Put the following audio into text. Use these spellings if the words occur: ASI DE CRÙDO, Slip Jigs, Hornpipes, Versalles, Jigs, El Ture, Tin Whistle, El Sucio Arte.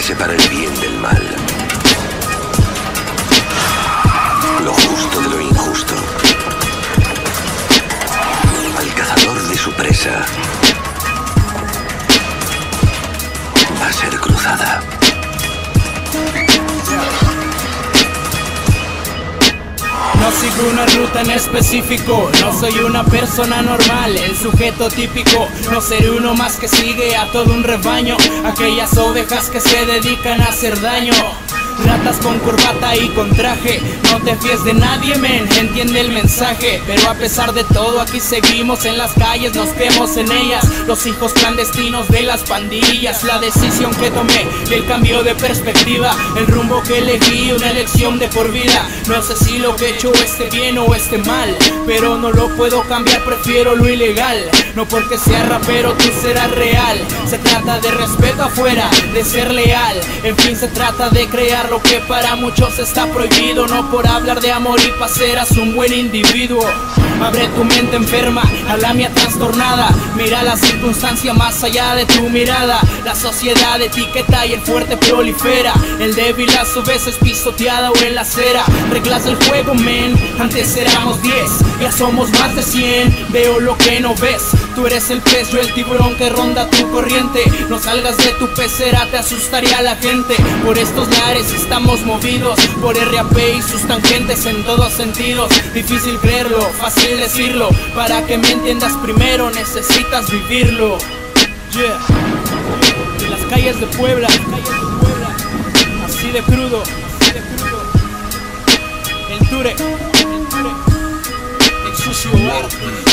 que separa el bien del mal, lo justo de lo injusto. Al cazador de su presa va a ser cruzada. No sigo una ruta en específico, no soy una persona normal, el sujeto típico. No seré uno más que sigue a todo un rebaño, aquellas ovejas que se dedican a hacer daño. Ratas con corbata y con traje, no te fíes de nadie, men, entiende el mensaje. Pero a pesar de todo aquí seguimos en las calles, nos vemos en ellas. Los hijos clandestinos de las pandillas. La decisión que tomé, el cambio de perspectiva, el rumbo que elegí, una elección de por vida. No sé si lo que he hecho esté bien o esté mal, pero no lo puedo cambiar, prefiero lo ilegal. No porque seas rapero tú serás real, se trata de respeto afuera, de ser leal. En fin, se trata de crear lo que para muchos está prohibido. No por hablar de amor y paz serás un buen individuo. Abre tu mente enferma a la mía trastornada, mira la circunstancia más allá de tu mirada. La sociedad etiqueta y el fuerte prolifera, el débil a su vez es pisoteada o en la acera. Reglas del juego, men, antes éramos 10, ya somos más de 100, veo lo que no ves. Tú eres el pez, yo el tiburón que ronda tu corriente. No salgas de tu pecera, te asustaría a la gente. Por estos lares estamos movidos por RAP y sus tangentes en todos sentidos. Difícil creerlo, fácil decirlo. Para que me entiendas primero necesitas vivirlo. Yeah. De las calles de Puebla, así de crudo. El Ture, el sucio arte.